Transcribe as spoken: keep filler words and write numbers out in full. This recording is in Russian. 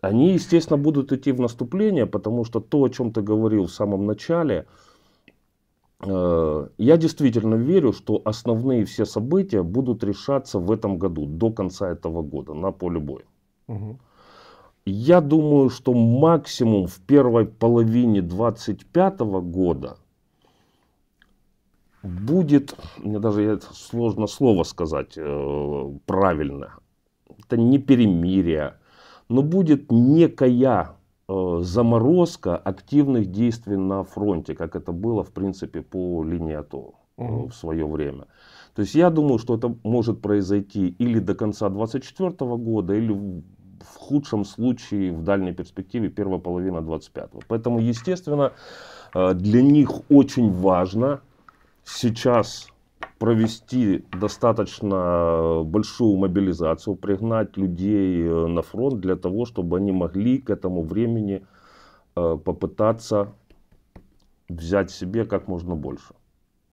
Они, естественно, будут идти в наступление, потому что то, о чем ты говорил в самом начале, э, я действительно верю, что основные все события будут решаться в этом году, до конца этого года, на поле боя. Угу. Я думаю, что максимум в первой половине двадцать пятого года будет, мне даже сложно слово сказать э, правильно, это не перемирие, но будет некая э, заморозка активных действий на фронте, как это было, в принципе, по линии АТО э, в свое время. То есть я думаю, что это может произойти или до конца двадцать четвёртого года, или в, в худшем случае в дальней перспективе первая половина двадцать пятого. Поэтому, естественно, э, для них очень важно сейчас провести достаточно большую мобилизацию, пригнать людей на фронт для того, чтобы они могли к этому времени попытаться взять себе как можно больше.